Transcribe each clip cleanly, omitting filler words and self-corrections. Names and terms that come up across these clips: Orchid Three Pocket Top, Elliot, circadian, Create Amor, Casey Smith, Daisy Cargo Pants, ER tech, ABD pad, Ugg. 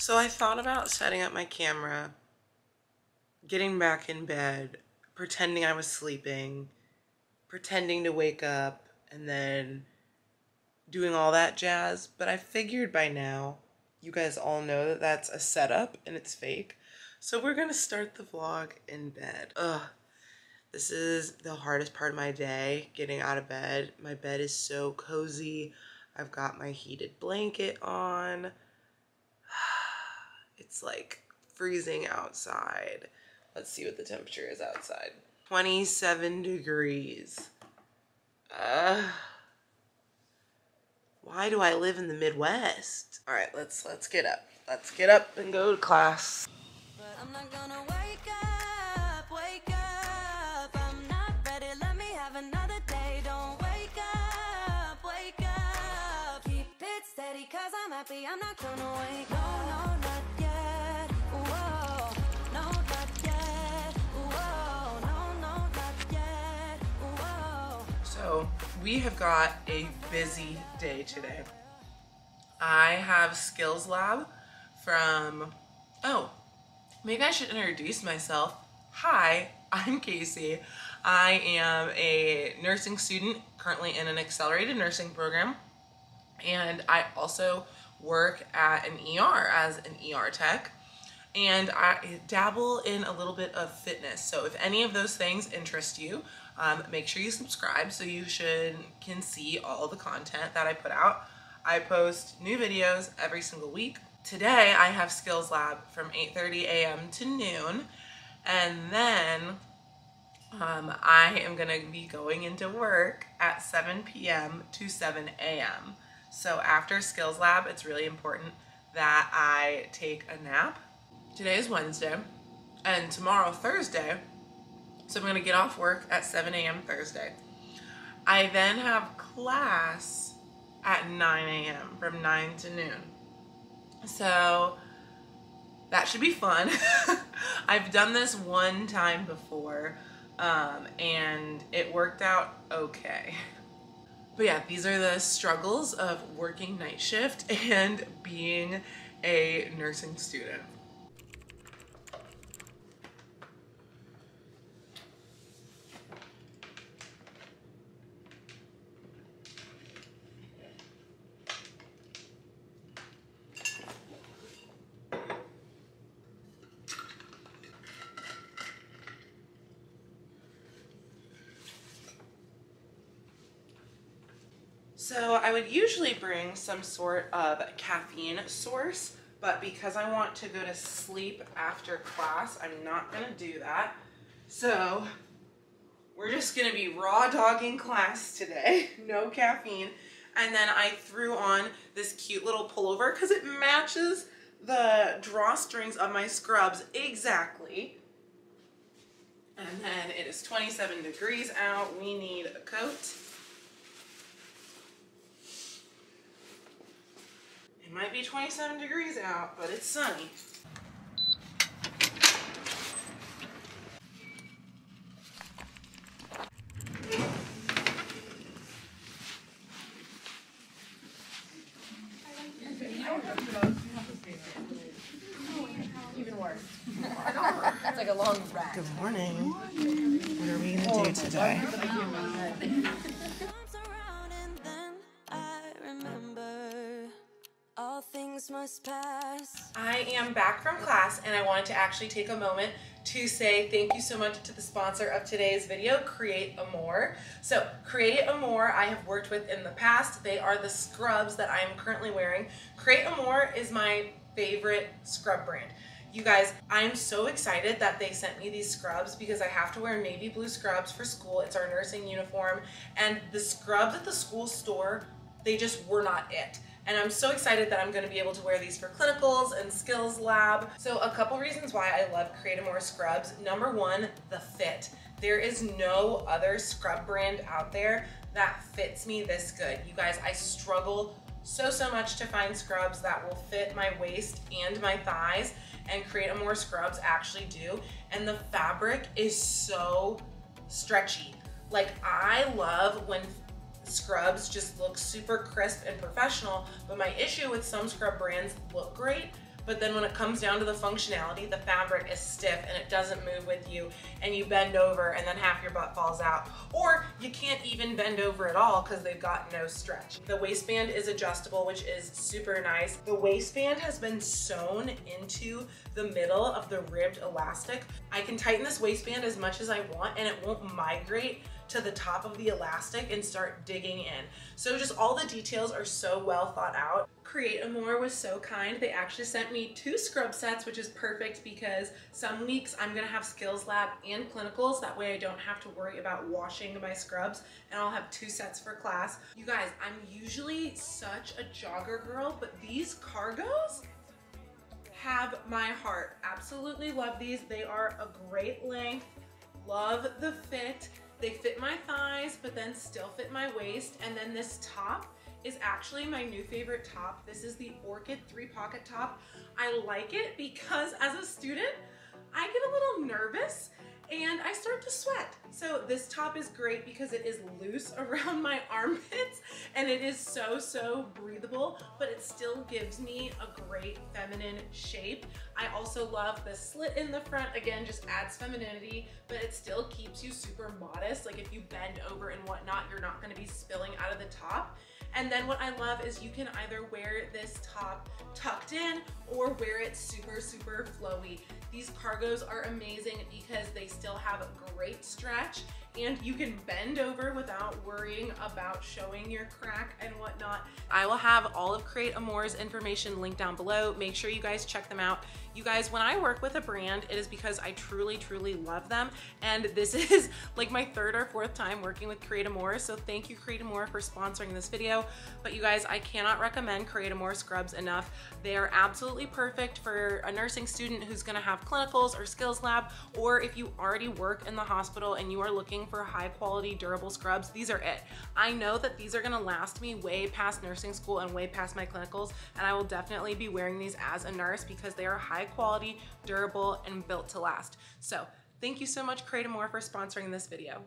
So I thought about setting up my camera, getting back in bed, pretending I was sleeping, pretending to wake up, and then doing all that jazz, but I figured by now you guys all know that that's a setup and it's fake. So we're gonna start the vlog in bed. This is the hardest part of my day, getting out of bed. My bed is so cozy. I've got my heated blanket on. It's like freezing outside. Let's see what the temperature is outside. 27 degrees. Why do I live in the Midwest? All right, let's get up. Let's get up and go to class. But I'm not gonna wake up, I'm not ready, let me have another day. Don't wake up, keep it steady, cause I'm happy, I'm not gonna wake up. No, not yet, whoa, no, not yet, whoa, no, not yet, whoa. So, we have got a busy day today. I have Skills Lab from, maybe I should introduce myself. Hi, I'm Casey. I am a nursing student currently in an accelerated nursing program, and I also work at an ER as an ER tech, and I dabble in a little bit of fitness. So if any of those things interest you, make sure you subscribe so you can see all the content that I put out. I post new videos every single week. Today I have Skills Lab from 8:30 a.m. to noon, and then I am gonna be going into work at 7 p.m. to 7 a.m. So after Skills Lab, it's really important that I take a nap. Today is Wednesday, and tomorrow Thursday, so I'm gonna get off work at 7 a.m. Thursday. I then have class at 9 a.m. from 9 to noon. So that should be fun. I've done this one time before and it worked out okay. But yeah, these are the struggles of working night shift and being a nursing student. So I would usually bring some sort of caffeine source, but because I want to go to sleep after class, I'm not gonna do that. So we're just gonna be raw dogging class today, no caffeine. And then I threw on this cute little pullover because it matches the drawstrings of my scrubs exactly. And then it is 27 degrees out, we need a coat. It might be 27 degrees out, but it's sunny. Even worse. It's like a long ride. Good morning. What are we gonna do today? I am back from class, and I wanted to actually take a moment to say thank you so much to the sponsor of today's video, Create Amor. So Create Amor I have worked with in the past. They are the scrubs that I am currently wearing. Create Amor is my favorite scrub brand. You guys, I'm so excited that they sent me these scrubs because I have to wear navy blue scrubs for school. It's our nursing uniform, and the scrubs at the school store, they just were not it. And I'm so excited that I'm gonna be able to wear these for clinicals and Skills Lab. So a couple reasons why I love Create Amor scrubs. Number one, the fit. There is no other scrub brand out there that fits me this good. You guys, I struggle so much to find scrubs that will fit my waist and my thighs, and Create Amor scrubs actually do. And the fabric is so stretchy. Like, I love when scrubs just look super crisp and professional, but my issue with some scrub brands look great, but then when it comes down to the functionality, the fabric is stiff and it doesn't move with you, and you bend over and then half your butt falls out, or you can't even bend over at all because they've got no stretch. The waistband is adjustable, which is super nice. The waistband has been sewn into the middle of the ribbed elastic. I can tighten this waistband as much as I want and it won't migrate to the top of the elastic and start digging in. So just all the details are so well thought out. Create Amor was so kind. They actually sent me 2 scrub sets, which is perfect because some weeks I'm gonna have skills lab and clinicals. That way I don't have to worry about washing my scrubs, and I'll have 2 sets for class. You guys, I'm usually such a jogger girl, but these cargos have my heart. Absolutely love these. They are a great length. Love the fit. They fit my thighs, but then still fit my waist. And then this top is actually my new favorite top. This is the Orchid 3-pocket top. I like it because as a student, I get a little nervous and I start to sweat. So this top is great because it is loose around my armpits and it is so, so breathable, but it still gives me a great feminine shape. I also love the slit in the front. Again, just adds femininity, but it still keeps you super modest. Like if you bend over and whatnot, you're not gonna be spilling out of the top. And then what I love is you can either wear this top tucked in or wear it super, super flowy. These cargos are amazing because they still have a great stretch and you can bend over without worrying about showing your crack and whatnot. I will have all of Create Amor's information linked down below. Make sure you guys check them out. You guys, when I work with a brand, it is because I truly, truly love them. And this is like my 3rd or 4th time working with Create Amor. So thank you, Create Amor, for sponsoring this video. But you guys, I cannot recommend Create Amor scrubs enough. They are absolutely perfect for a nursing student who's gonna have clinicals or skills lab, or if you already work in the hospital and you are looking for high quality durable scrubs, these are it. I know that these are gonna last me way past nursing school and way past my clinicals, and I will definitely be wearing these as a nurse because they are high quality, durable, and built to last. So thank you so much, Create Amor, for sponsoring this video.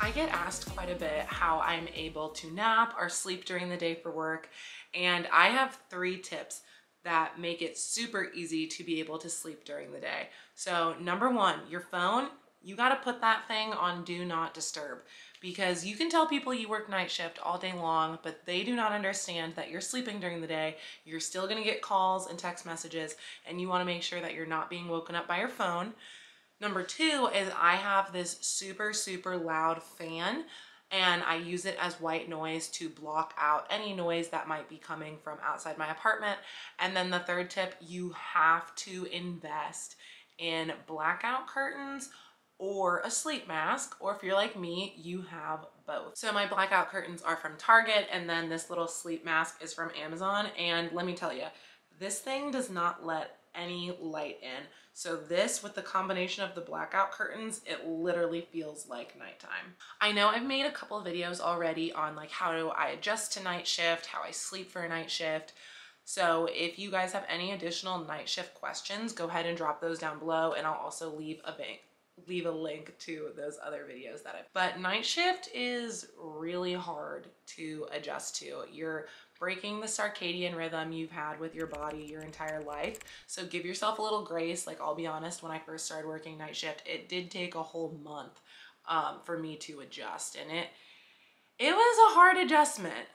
I get asked quite a bit how I'm able to nap or sleep during the day for work, and I have 3 tips that make it super easy to be able to sleep during the day. So number 1, your phone, you gotta put that thing on do not disturb, because you can tell people you work night shift all day long, but they do not understand that you're sleeping during the day. You're still gonna get calls and text messages, and you wanna make sure that you're not being woken up by your phone. Number 2 is I have this super, super loud fan, and I use it as white noise to block out any noise that might be coming from outside my apartment. And then the 3rd tip, you have to invest in blackout curtains or a sleep mask, or if you're like me, you have both. So my blackout curtains are from Target, and then this little sleep mask is from Amazon. And let me tell you, this thing does not let any light in. So this, with the combination of the blackout curtains, it literally feels like nighttime. I know I've made a couple of videos already on like how do I adjust to night shift, how I sleep for a night shift. So if you guys have any additional night shift questions, go ahead and drop those down below, and I'll also leave a link to those other videos that I've. But night shift is really hard to adjust to. You're breaking the circadian rhythm you've had with your body your entire life. So give yourself a little grace. Like, I'll be honest, when I first started working night shift, it did take a whole month for me to adjust, and it was a hard adjustment.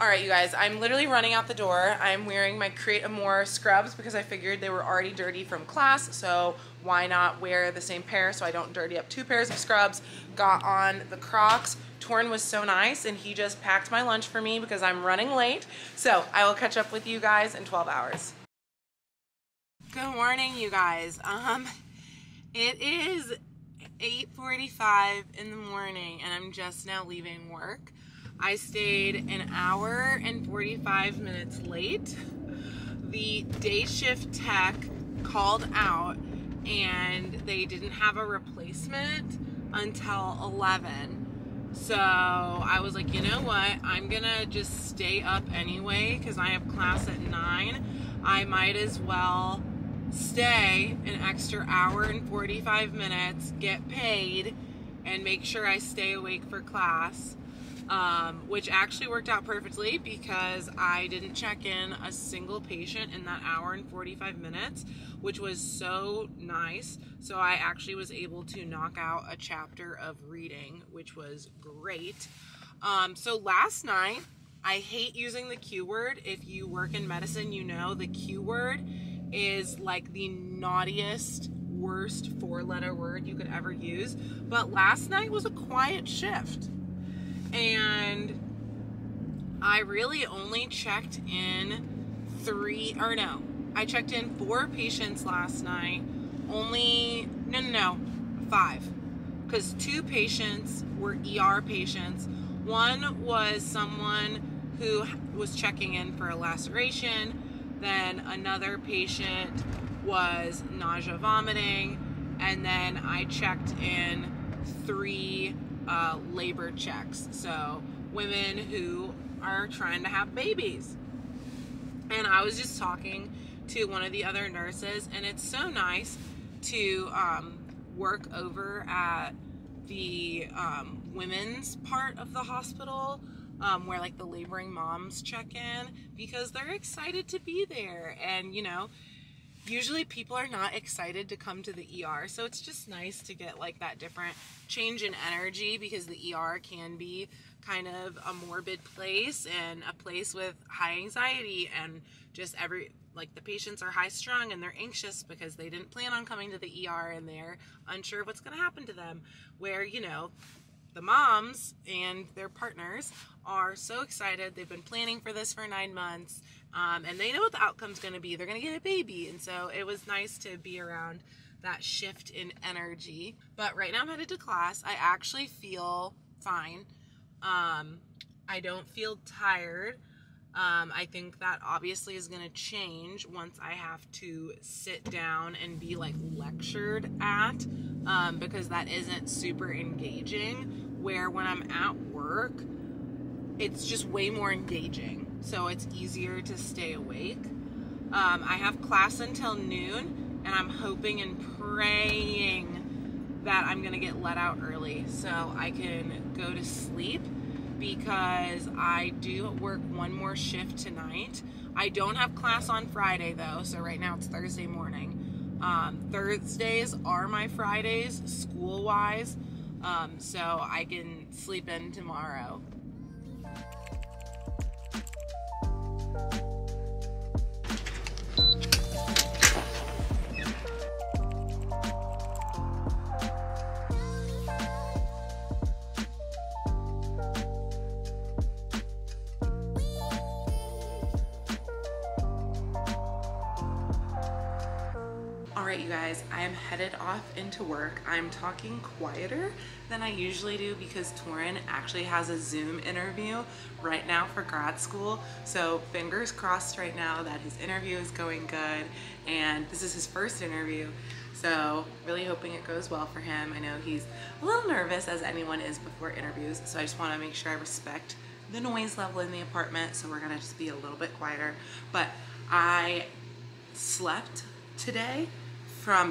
Alright you guys, I'm literally running out the door. I'm wearing my Create Amor scrubs because I figured they were already dirty from class, so why not wear the same pair so I don't dirty up two pairs of scrubs. Got on the Crocs. Torn was so nice and he just packed my lunch for me because I'm running late. So I will catch up with you guys in 12 hours. Good morning you guys. It is 8:45 in the morning and I'm just now leaving work. I stayed an hour and 45 minutes late. The day shift tech called out and they didn't have a replacement until 11. So I was like, you know what? I'm gonna just stay up anyway because I have class at 9. I might as well stay an extra hour and 45 minutes, get paid, and make sure I stay awake for class. Which actually worked out perfectly because I didn't check in a single patient in that hour and 45 minutes, which was so nice. So I actually was able to knock out a chapter of reading, which was great. So last night, I hate using the Q word. If you work in medicine, you know the Q word is like the naughtiest, worst four-letter word you could ever use. But last night was a quiet shift. And I really only checked in four patients last night. Five. Because two patients were ER patients. One was someone who was checking in for a laceration. Then another patient was nausea, vomiting. And then I checked in three labor checks, so women who are trying to have babies. And I was just talking to one of the other nurses, and it's so nice to work over at the women's part of the hospital, where like the laboring moms check in, because they're excited to be there. And you know, usually people are not excited to come to the ER, so it's just nice to get like that different change in energy, because the ER can be kind of a morbid place and a place with high anxiety, and just the patients are high strung and they're anxious because they didn't plan on coming to the ER and they're unsure what's going to happen to them, where, you know, the moms and their partners are so excited. They've been planning for this for 9 months, and they know what the outcome's going to be. They're going to get a baby. And so it was nice to be around that shift in energy. But right now I'm headed to class. I actually feel fine. I don't feel tired. I think that obviously is going to change once I have to sit down and be like lectured at, because that isn't super engaging, where when I'm at work, it's just way more engaging. So it's easier to stay awake. I have class until noon, and I'm hoping and praying that I'm going to get let out early so I can go to sleep, because I do work one more shift tonight. I don't have class on Friday though, so right now it's Thursday morning. Thursdays are my Fridays school-wise, so I can sleep in tomorrow. Alright you guys, I am headed off into work. I'm talking quieter than I usually do because Torrin actually has a Zoom interview right now for grad school. So fingers crossed right now that his interview is going good, and this is his first interview. So really hoping it goes well for him. I know he's a little nervous, as anyone is before interviews, so I just want to make sure I respect the noise level in the apartment, so we're gonna just be a little bit quieter. But I slept today.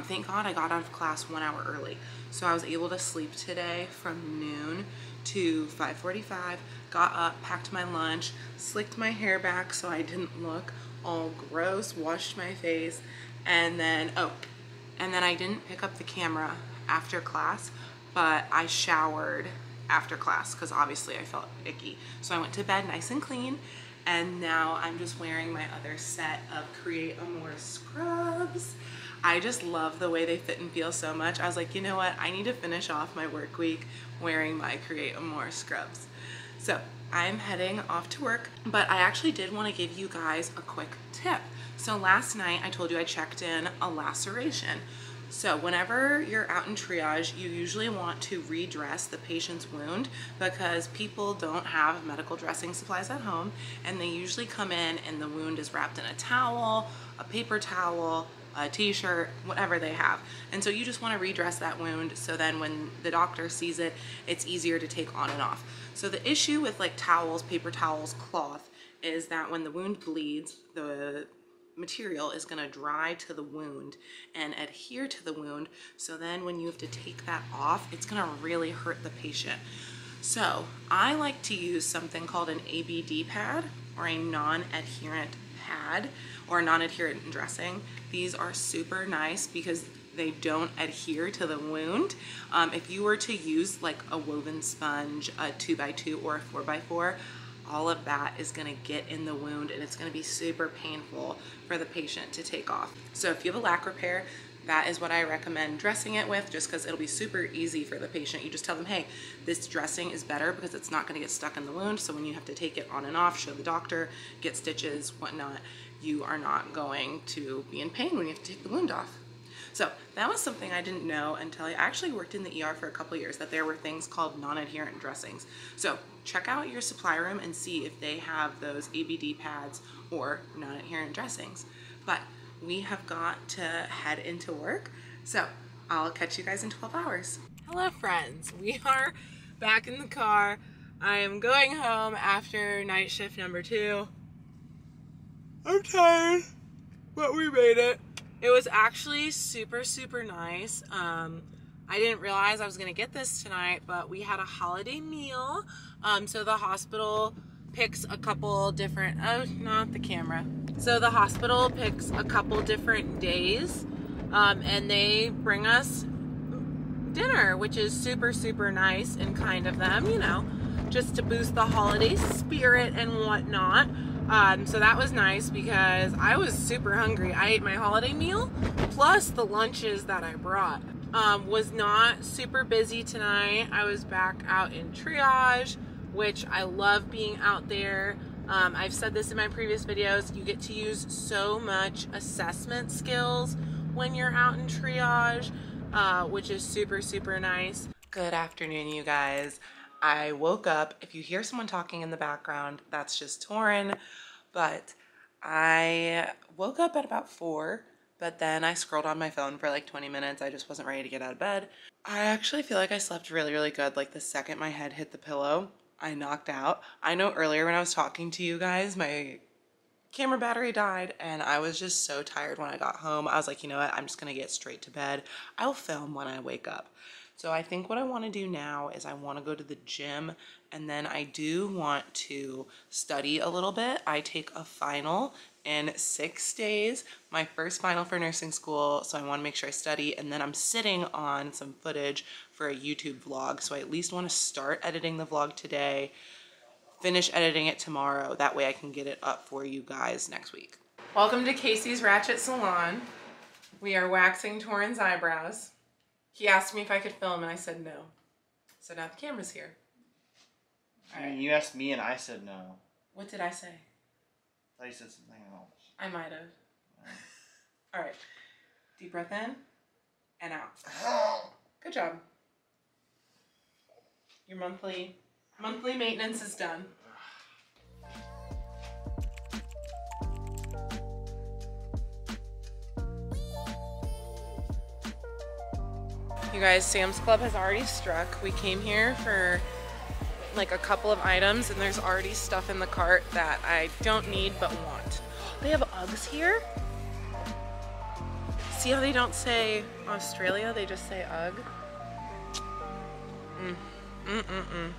Thank God I got out of class 1 hour early, so I was able to sleep today from noon to 5:45. Got up, packed my lunch, slicked my hair back so I didn't look all gross, washed my face, and then I didn't pick up the camera after class, but I showered after class because obviously I felt icky. So I went to bed nice and clean, and now I'm just wearing my other set of Create Amor scrubs. I just love the way they fit and feel so much. I was like, you know what? I need to finish off my work week wearing my Create Amor scrubs. So I'm heading off to work, but I actually did want to give you guys a quick tip. So last night I told you I checked in a laceration. So whenever you're out in triage, you usually want to redress the patient's wound because people don't have medical dressing supplies at home, and they usually come in and the wound is wrapped in a towel, a paper towel, a t-shirt, whatever they have. And so you just want to redress that wound so then when the doctor sees it, it's easier to take on and off. So the issue with like towels, paper towels, cloth is that when the wound bleeds, the material is going to dry to the wound and adhere to the wound. So then when you have to take that off, it's going to really hurt the patient. So I like to use something called an ABD pad, or a non-adherent pad, or non-adherent dressing. These are super nice because they don't adhere to the wound. If you were to use like a woven sponge, a 2x2 or a 4x4, all of that is going to get in the wound and it's going to be super painful for the patient to take off. So if you have a lac repair, that is what I recommend dressing it with, just because it'll be super easy for the patient. You just tell them, hey, this dressing is better because it's not going to get stuck in the wound. So when you have to take it on and off, show the doctor, get stitches, whatnot, you are not going to be in pain when you have to take the wound off. So that was something I didn't know until I actually worked in the ER for a couple of years, that there were things called non-adherent dressings. So check out your supply room and see if they have those ABD pads or non-adherent dressings. But we have got to head into work, so I'll catch you guys in 12 hours. Hello friends, we are back in the car. I am going home after night shift number 2. I'm tired, but we made it. It was actually super, super nice. I didn't realize I was gonna get this tonight, but we had a holiday meal. So the hospital picks a couple different, oh, not the camera. So the hospital picks a couple different days and they bring us dinner, which is super, super nice and kind of them, you know, just to boost the holiday spirit and whatnot. So that was nice because I was super hungry. I ate my holiday meal plus the lunches that I brought. Was not super busy tonight. I was back out in triage, which I love being out there. I've said this in my previous videos, you get to use so much assessment skills when you're out in triage, which is super, super nice. Good afternoon, you guys. I woke up. If you hear someone talking in the background, that's just Torin. But I woke up at about 4, but then I scrolled on my phone for like 20 minutes. I just wasn't ready to get out of bed. I actually feel like I slept really, really good. Like the second my head hit the pillow, I knocked out. I know earlier when I was talking to you guys, my camera battery died and I was just so tired when I got home. I was like, you know what? I'm just going to get straight to bed. I'll film when I wake up. So I think what I want to do now is I want to go to the gym, and then I do want to study a little bit. I take a final in 6 days, my first final for nursing school, so I want to make sure I study, and then I'm sitting on some footage for a YouTube vlog, so I at least want to start editing the vlog today, finish editing it tomorrow, that way I can get it up for you guys next week. Welcome to Casey's Ratchet Salon. We are waxing Torin's eyebrows. He asked me if I could film and I said no. So now the camera's here. All right. You asked me and I said no. What did I say? I thought you said something else. I might have. All right. Deep breath in and out. Good job. Your monthly maintenance is done. You guys, Sam's Club has already struck. We came here for like a couple of items and there's already stuff in the cart that I don't need but want. They have Uggs here? See how they don't say Australia, they just say Ugg? Mm.